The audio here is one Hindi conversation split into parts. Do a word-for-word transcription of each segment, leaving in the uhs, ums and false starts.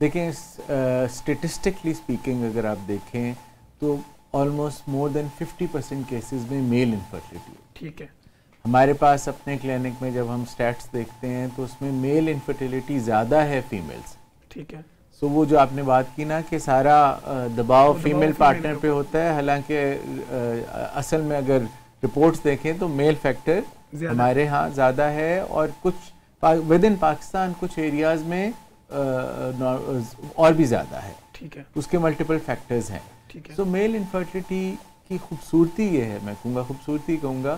देखें स्टेटिस्टिकली स्पीकिंग अगर आप देखें तो almost more than fifty percent cases में मेल इनफर्टिलिटी है। ठीक है, हमारे पास अपने क्लिनिक में जब हम स्टैट्स देखते हैं तो उसमें मेल इनफर्टिलिटी ज़्यादा है फीमेल्स। ठीक है, सो so, वो जो आपने बात की ना कि सारा दबाव फीमेल पार्टनर पे होता है, हालांकि असल में अगर रिपोर्ट्स देखें तो मेल फैक्टर हमारे यहाँ ज़्यादा है और कुछ विद इन पाकिस्तान कुछ एरियाज़ में और भी ज़्यादा है। ठीक है, उसके मल्टीपल फैक्टर्स हैं। ठीक है, सो मेल इनफर्टिलिटी की खूबसूरती ये है, मैं कहूँगा खूबसूरती कहूँगा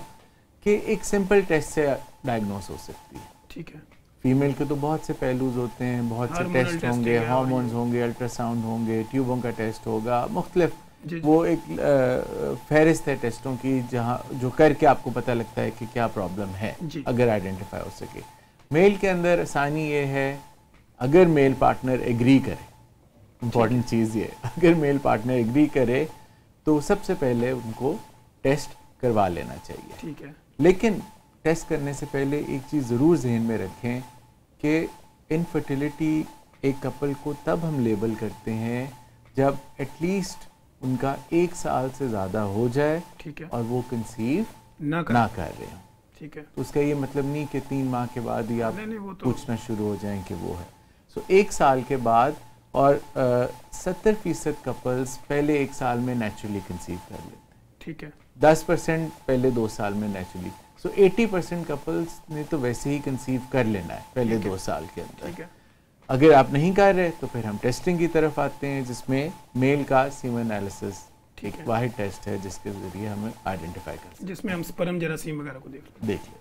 कि एक सिंपल टेस्ट से डायग्नोस हो सकती है। ठीक है, फीमेल के तो बहुत से पहलूज होते हैं, बहुत से टेस्ट होंगे, हार्मोन्स होंगे, अल्ट्रासाउंड होंगे, ट्यूबों का टेस्ट होगा, मुख्तलिफ वो एक फहरिस्त है टेस्टों की जहाँ जो करके आपको पता लगता है कि क्या प्रॉब्लम है अगर आइडेंटिफाई हो सके। मेल के अंदर आसानी ये है अगर मेल पार्टनर एग्री करे, इम्पॉर्टेंट चीज़ ये, अगर मेल पार्टनर एग्री करे तो सबसे पहले उनको टेस्ट करवा लेना चाहिए। ठीक है, लेकिन टेस्ट करने से पहले एक चीज़ ज़रूर जहन में रखें कि इनफर्टिलिटी एक कपल को तब हम लेबल करते हैं जब एटलीस्ट उनका एक साल से ज़्यादा हो जाए। ठीक है, और वो कंसीव ना कर, ना कर रहे हैं। ठीक है, तो उसका ये मतलब नहीं कि तीन माह के बाद ही आप नहीं, नहीं, वो तो पूछना शुरू हो जाएं कि वो है। सो so, एक साल के बाद और सत्तर फीसद कपल्स पहले एक साल में नेचुरली कंसीव कर लेते हैं। ठीक है, दस परसेंट पहले दो साल में नेचुरली। सो so, अस्सी परसेंट कपल्स ने तो वैसे ही कंसीव कर लेना है पहले दो साल के अंदर। अगर आप नहीं कर रहे तो फिर हम टेस्टिंग की तरफ आते हैं जिसमें मेल का सीम एनालिसिस एक वाहिद टेस्ट है जिसके जरिए हमें आइडेंटिफाई कर सकते हैं, जिसमें हम स्पर्म जरासीम वगैरह को देख लें।